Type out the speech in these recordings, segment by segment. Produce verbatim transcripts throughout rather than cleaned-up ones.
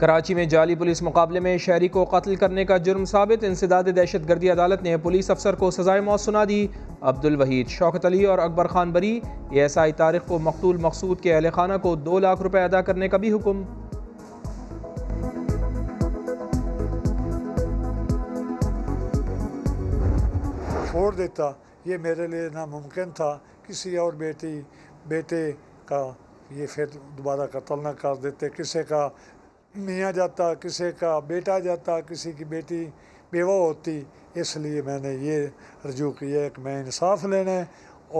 कराची में जाली पुलिस मुकाबले में शहरी को कत्ल करने का जुर्म साबित। इंसदाद दहशतगर्दी अदालत ने पुलिस अफसर को सजाए मौत सुना दी। अब्दुल वहीद, शौकत अली और अकबर खान बरी। एस आई तारिक को मकतूल मकसूद के अहल खाना को दो लाख रुपये अदा करने का भी हुक्म। छोड़ देता ये मेरे लिए नामुमकिन था, किसी और बेटी बेटे का ये फिर दोबारा कत्ल न कर देते। किसी का मियाँ जाता, किसी का बेटा जाता, किसी की बेटी बेवा होती। इसलिए मैंने ये रजू किया कि मैं इंसाफ लेने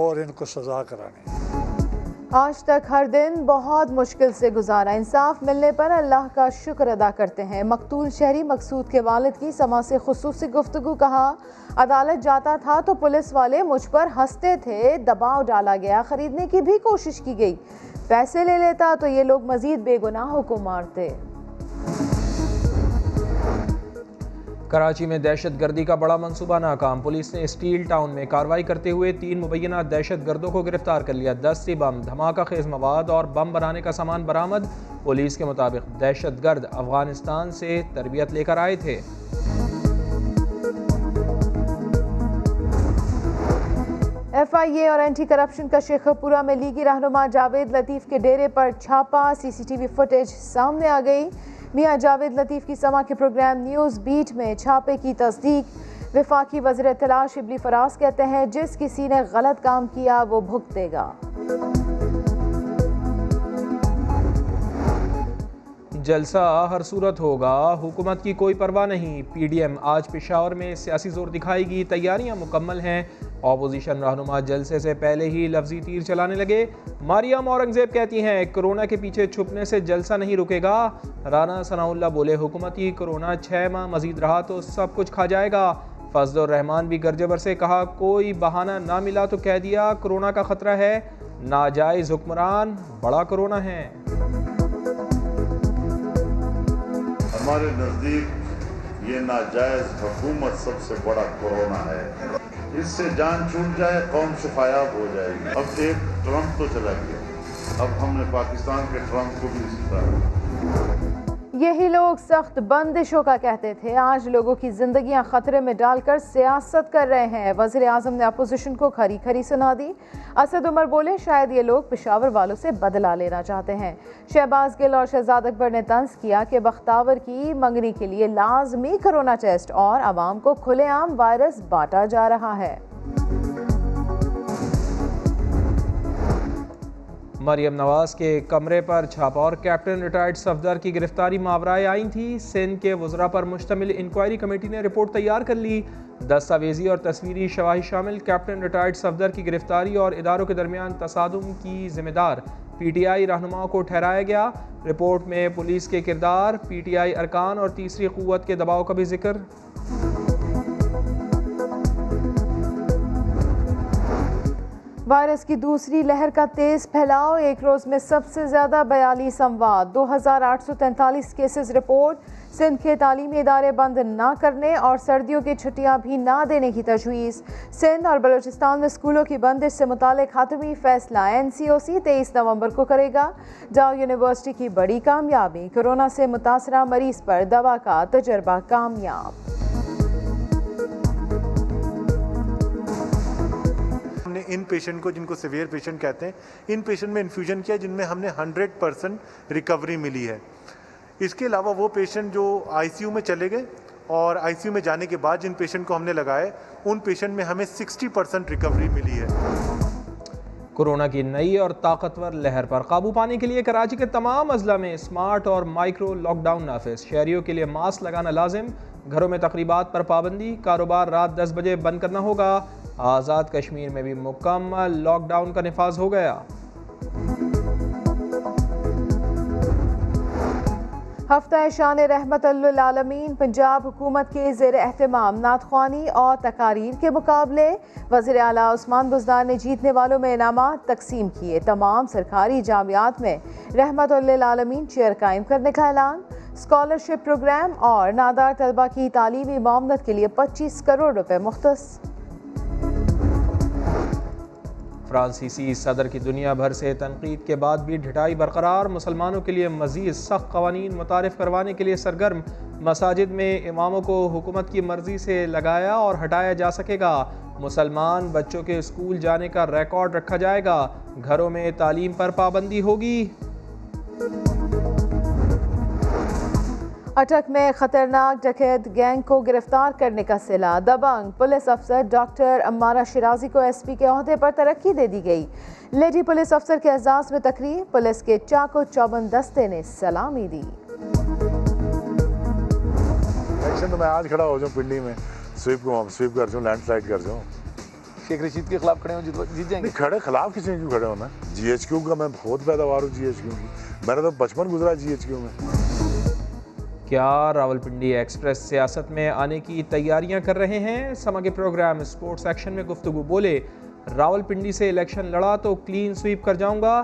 और इनको सजा कराने। आज तक हर दिन बहुत मुश्किल से गुजारा, इंसाफ मिलने पर अल्लाह का शुक्र अदा करते हैं। मकतूल शहरी मकसूद के वालिद की समा से खुसूसी गुफ्तगू। कहा, अदालत जाता था तो पुलिस वाले मुझ पर हंसते थे, दबाव डाला गया, खरीदने की भी कोशिश की गई, पैसे ले लेता तो ये लोग मजीद बेगुनाहों को मारते। कराची में दहशतगर्दी का बड़ा मंसूबा नाकाम। पुलिस ने स्टील टाउन में कार्रवाई करते हुए तीन मुबैना दहशतगर्दों को गिरफ्तार कर लिया। दस सी बम, धमाका खेज मवाद और बम बनाने का सामान बरामद। पुलिस के मुताबिक दहशतगर्द अफगानिस्तान से तरबियत लेकर आए थे। एफ आई ए और एंटी करप्शन का शेखपुरा में लीगी रहनुमा जावेद लतीफ़ के डेरे पर छापा। C C T V footage सामने आ गई। मियाँ जावेद लतीफ़ की समा के प्रोग्राम न्यूज़ बीट में छापे की तस्दीक। वफाकी वज़ीर इत्तला शिबली फराज कहते हैं, जिस किसी ने गलत काम किया वो भुगतेगा। जलसा हर सूरत होगा, हुकूमत की कोई परवाह नहीं। पी डी एम आज पेशावर में सियासी जोर दिखाएगी, तैयारियां मुकम्मल हैं। ऑपोजिशन रहनुमा जलसे से पहले ही लफ्जी तीर चलाने लगे। मरियम औरंगजेब कहती हैं, कोरोना के पीछे छुपने से जलसा नहीं रुकेगा। राना सना बोले, हुकूमत की कोरोना छः माह मजीद रहा तो सब कुछ खा जाएगा। फजल रहमान भी गर्जबर से कहा, कोई बहाना ना मिला तो कह दिया कोरोना का खतरा है। नाजायज़ हुक्मरान, बड़ा कोरोना है। हमारे नज़दीक ये नाजायज़ हुकूमत सबसे बड़ा कोरोना है। इससे जान छूट जाए, कौम शफायाब हो जाएगी। अब एक ट्रंप तो चला गया, अब हमने पाकिस्तान के ट्रंप को भी जिताया। यही लोग सख्त बंदिशों का कहते थे, आज लोगों की जिंदगियां खतरे में डालकर सियासत कर रहे हैं। वज़ीर आज़म ने अपोजिशन को खरी खरी सुना दी। असद उमर बोले, शायद ये लोग पेशावर वालों से बदला लेना चाहते हैं। शहबाज गिल और शहजाद अकबर ने तंज किया कि बख्तावर की मंगनी के लिए लाजमी कोरोना टेस्ट और आवाम को खुलेआम वायरस बांटा जा रहा है। मरियम नवाज के कमरे पर छापा और कैप्टन रिटायर्ड सफदर की गिरफ्तारी मावराए आईं थी। सिंध के वज़रा पर मुश्तमिल इंक्वायरी कमेटी ने रिपोर्ट तैयार कर ली। दस्तावेजी और तस्वीरी शवाहिद शामिल। कैप्टन रिटायर्ड सफदर की गिरफ्तारी और इदारों के दरमियान तसादुम की जिम्मेदार पी टी आई रहनुमाओं को ठहराया गया। रिपोर्ट में पुलिस के किरदार, पी टी आई अरकान और तीसरी क़ुव्वत के दबाव का भी जिक्र। वायरस की दूसरी लहर का तेज़ फैलाव, एक रोज़ में सबसे ज़्यादा बयालीस अमवात, दो हज़ार आठ सौ तैंतालीस केसेज रिपोर्ट। सिंध के तालीमी इदारे बंद ना करने और सर्दियों की छुट्टियां भी ना देने की तजवीज़। सिंध और बलूचिस्तान में स्कूलों की बंदिश से मुतालिक खात्मी फैसला एन सी ओ सी तेईस नवंबर को करेगा। जाओ यूनिवर्सिटी की बड़ी कामयाबी, कोरोना से मुतासरा मरीज़ पर दवा का तजर्बा कामयाब। इन पेशेंट को, जिनको सीवियर पेशेंट कहते हैं, इन पेशेंट में इन्फ्यूजन किया जिनमें हमने हंड्रेड परसेंट रिकवरी मिली है। इसके अलावा वो पेशेंट जो आई सी यू में चले गए और आई सी यू में जाने के बाद जिन पेशेंट को हमने लगाए, उन पेशेंट में हमें सिक्सटी परसेंट रिकवरी मिली है। कोरोना की नई और ताकतवर लहर पर काबू पाने के लिए कराची के तमाम अजला में स्मार्ट और माइक्रो लॉकडाउन नाफिज। शहरियों के लिए मास्क लगाना लाजिम, घरों में तकरीबात पर पाबंदी, कारोबार रात दस बजे बंद करना होगा। आज़ाद कश्मीर में भी मुकम्मल लॉकडाउन का निफाज हो गया। हफ्ता शान रहमतुल आलमीन पंजाब हुकूमत के ज़ेर एहतमाम नातख्वानी और तकारीर के मुकाबले। वज़ीर आला उस्मान बुज़दार ने जीतने वालों में इनामात तकसीम किए। तमाम सरकारी जामियात में रहमतुल आलमीन चेयर कायम करने का ऐलान। स्कॉलरशिप प्रोग्राम और नादार तलबा की तालीमी मामनत के लिए पच्चीस करोड़ रुपये मुख्तस। फ्रांसीसी सदर की दुनिया भर से तनकीद के बाद भी ढिठाई बरकरार, मुसलमानों के लिए मज़ीद सख्त कवानीन मुतारिफ करवाने के लिए सरगर्म, मसाजिद में इमामों को हुकूमत की मर्जी से लगाया और हटाया जा सकेगा, मुसलमान बच्चों के स्कूल जाने का रिकॉर्ड रखा जाएगा, घरों में तालीम पर पाबंदी होगी। अटक में खतरनाक डकैत गैंग को गिरफ्तार करने का सिला। दबंग पुलिस अफसर डॉक्टर अम्मारा शिराजी को एस पी के अहदे पर तरक्की दे दी गई। लेडी पुलिस अफसर के एजाज़ में तकरीर, पुलिस के चाको चौबन दस्ते ने सलामी दी। एक्शन तो मैं आज खड़ा हो जाऊं पिंडी में, स्वीप को स्वीप कर जाऊं, लैंडस्लाइड कर जाऊं। शेख रशीद के खिलाफ खड़े हो, जीत जाएंगे। खड़े खिलाफ किसी क्यों खड़े होना, जी एच क्यू का मैं बहुत पैदावार हूँ, जी एच क्यू की मैंने तो बचपन गुजरा जी एच क्यू में। क्या रावलपिंडी एक्सप्रेस सियासत में आने की तैयारियां कर रहे हैं? समा के प्रोग्राम स्पोर्ट्स एक्शन में गुफ्तगू बोले, रावलपिंडी से इलेक्शन लड़ा तो क्लीन स्वीप कर जाऊंगा,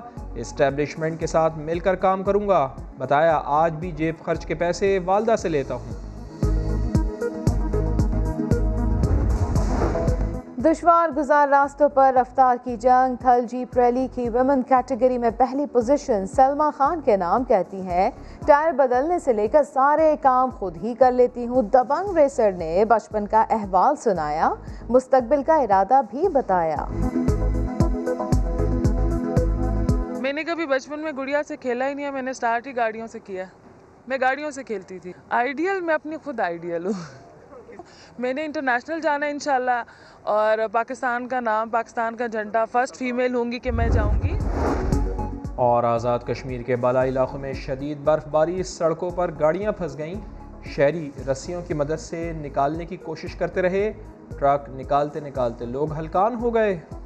इस्टेब्लिशमेंट के साथ मिलकर काम करूंगा। बताया, आज भी जेब खर्च के पैसे वालदा से लेता हूं। दुश्वार गुजार रास्तों पर रफ्तार की जंग। थल जीप रैली की वुमेन कैटेगरी में पहली पोजीशन सलमा खान के नाम कहती हैं, टायर बदलने से लेकर सारे काम खुद ही कर लेती हूँ। दबंग रेसर ने बचपन का अहवाल सुनाया, मुस्तकबिल का इरादा भी बताया। मैंने कभी बचपन में गुड़िया से खेला ही नहीं है, मैंने स्टार्ट ही गाड़ियों से किया। मैं गाड़ियों से खेलती थी। आइडियल मैं अपनी खुद आइडियल हूँ। मैंने इंटरनेशनल जाना है इंशाल्लाह, और पाकिस्तान का नाम, पाकिस्तान का झंडा, फर्स्ट फीमेल होंगी कि मैं जाऊंगी। और आज़ाद कश्मीर के बाला इलाकों में शदीद बर्फबारी, सड़कों पर गाड़ियां फंस गईं, शहरी रस्सियों की मदद से निकालने की कोशिश करते रहे, ट्रक निकालते निकालते लोग हलकान हो गए।